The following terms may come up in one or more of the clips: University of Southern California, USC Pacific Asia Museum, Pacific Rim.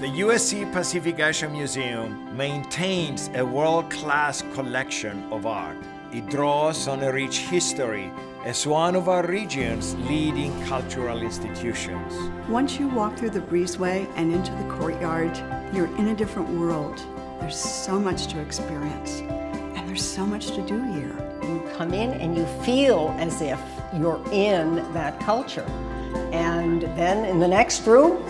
The USC Pacific Asia Museum maintains a world-class collection of art. It draws on a rich history as one of our region's leading cultural institutions. Once you walk through the breezeway and into the courtyard, you're in a different world. There's so much to experience, and there's so much to do here. You come in and you feel as if you're in that culture. And then in the next room,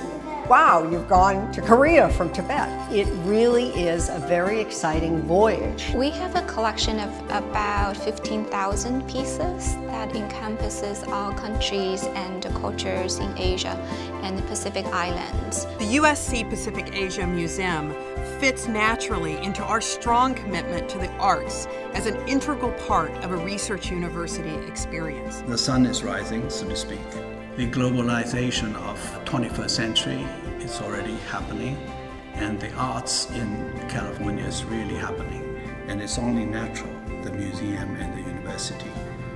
wow, you've gone to Korea from Tibet. It really is a very exciting voyage. We have a collection of about 15,000 pieces that encompasses all countries and cultures in Asia and the Pacific Islands. The USC Pacific Asia Museum fits naturally into our strong commitment to the arts as an integral part of a research university experience. The sun is rising, so to speak. The globalization of 21st century is already happening, and the arts in California is really happening. And it's only natural the museum and the university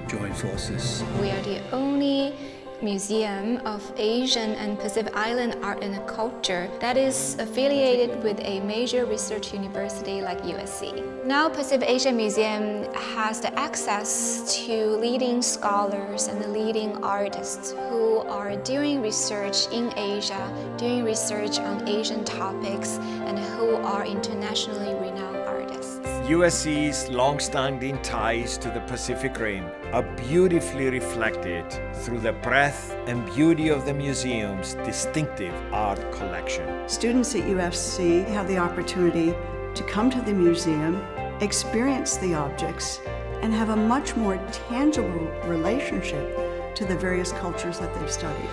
join forces. We are the only museum of Asian and Pacific Island art and culture that is affiliated with a major research university like USC. Now Pacific Asia Museum has the access to leading scholars and the leading artists who are doing research in Asia, doing research on Asian topics, and who are internationally renowned artists. USC's long-standing ties to the Pacific Rim are beautifully reflected through the breadth and beauty of the museum's distinctive art collection. Students at USC have the opportunity to come to the museum, experience the objects, and have a much more tangible relationship to the various cultures that they've studied.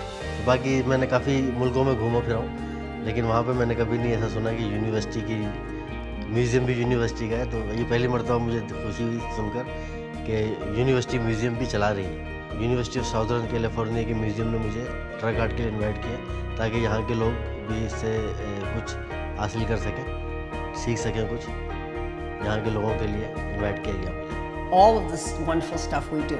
बाकी मैंने काफी मुल्कों में घूमा फिरा हूँ, लेकिन वहाँ पे मैंने कभी नहीं ऐसा सुना कि यूनिवर्सिटी की म्यूजियम भी यूनिवर्सिटी का है, तो ये पहली मर्तबा मुझे खुशी हुई सुनकर कि यूनिवर्सिटी म्यूजियम भी चला रही है। यूनिवर्सिटी ऑफ साउदर्न कैलिफोर्निया के म्यूजियम ने मुझे ट्रक आर्ट के लिए इन्वाइट किया ताकि यहाँ के लोग भी इससे कुछ हासिल कर सकें, सीख सकें कुछ। यहाँ के लोगों के लिए इन्वाइट किया गया। All of this wonderful stuff we do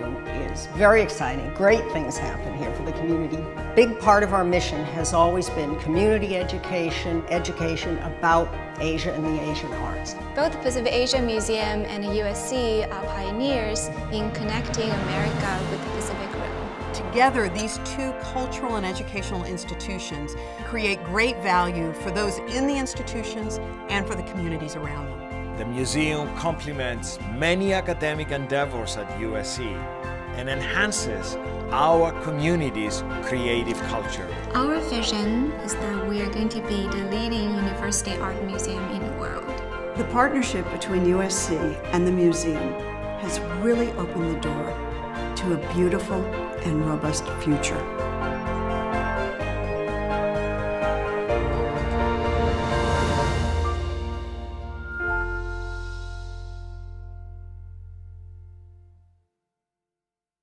is very exciting. Great things happen here for the community. Big part of our mission has always been community education, education about Asia and the Asian arts. Both the Pacific Asia Museum and USC are pioneers in connecting America with the Pacific Rim. Together, these two cultural and educational institutions create great value for those in the institutions and for the communities around them. The museum complements many academic endeavors at USC and enhances our community's creative culture. Our vision is that we are going to be the leading university art museum in the world. The partnership between USC and the museum has really opened the door to a beautiful and robust future.